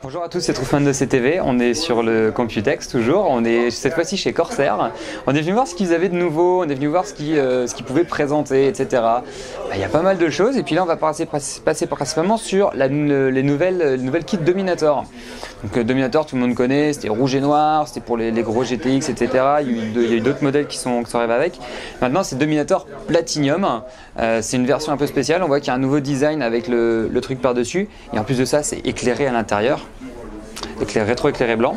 Bonjour à tous, c'est Troufman de CTV, on est sur le Computex toujours, on est cette fois-ci chez Corsair. On est venu voir ce qu'ils avaient de nouveau, on est venu voir ce qu'ils pouvaient présenter, etc. Il y a pas mal de choses et puis là on va passer principalement sur les nouvelles kits Dominator. Donc Dominator, tout le monde connaît, c'était rouge et noir, c'était pour les gros GTX, etc. Il y a eu d'autres modèles qui sont arrivés avec. Maintenant c'est Dominator Platinum, c'est une version un peu spéciale, on voit qu'il y a un nouveau design avec le truc par-dessus et en plus de ça c'est éclairé à l'intérieur. Rétro-éclairé blanc,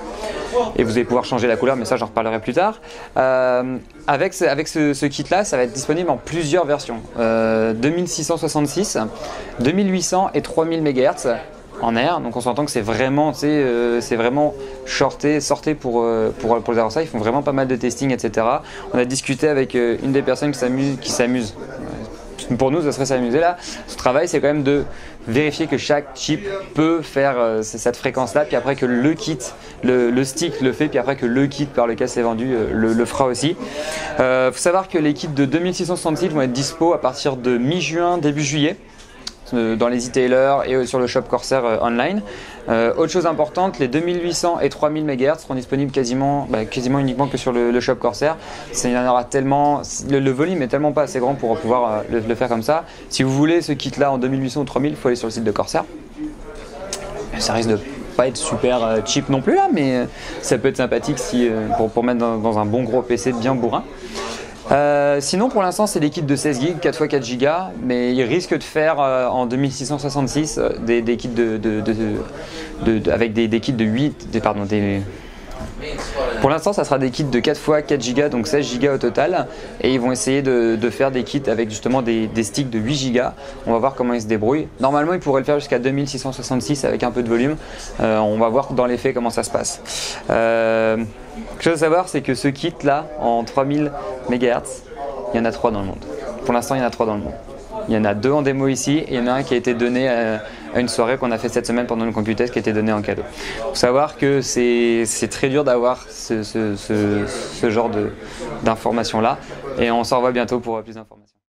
et vous allez pouvoir changer la couleur, mais ça j'en reparlerai plus tard. Avec ce kit là, ça va être disponible en plusieurs versions, 2666, 2800 et 3000 MHz en air, donc on s'entend que c'est vraiment sortez pour les avoir ça, ils font vraiment pas mal de testing, etc. On a discuté avec une des personnes qui s'amuse. Pour nous, ça serait s'amuser là. Ce travail, c'est quand même de vérifier que chaque chip peut faire cette fréquence-là, puis après que le kit, le stick le fait, puis après que le kit par lequel c'est vendu le fera aussi. Faut savoir que les kits de 2666 vont être dispo à partir de mi-juin, début juillet, dans les e-tailers et sur le shop Corsair online. Autre chose importante, les 2800 et 3000 MHz seront disponibles quasiment uniquement que sur le shop Corsair. Il y en aura tellement, le volume est tellement pas assez grand pour pouvoir le faire comme ça. Si vous voulez ce kit là en 2800 ou 3000, il faut aller sur le site de Corsair. Ça risque de pas être super cheap non plus là, mais ça peut être sympathique si, pour mettre dans un bon gros PC bien bourrin. Sinon pour l'instant c'est des kits de 16 Go, 4×4 Go, mais ils risquent de faire en 2666 des kits avec des kits de 8, pour l'instant ça sera des kits de 4×4 Go, donc 16 Go au total, et ils vont essayer de faire des kits avec justement des sticks de 8 Go. On va voir comment ils se débrouillent. Normalement ils pourraient le faire jusqu'à 2666 avec un peu de volume, on va voir dans les faits comment ça se passe. Quelque chose à savoir, c'est que ce kit là en 3000 MHz, il y en a 3 dans le monde. Pour l'instant, il y en a 3 dans le monde. Il y en a 2 en démo ici et il y en a un qui a été donné à une soirée qu'on a fait cette semaine pendant le Computex qui a été donné en cadeau. Il faut savoir que c'est très dur d'avoir ce genre d'informations là, et on s'en revoit bientôt pour plus d'informations.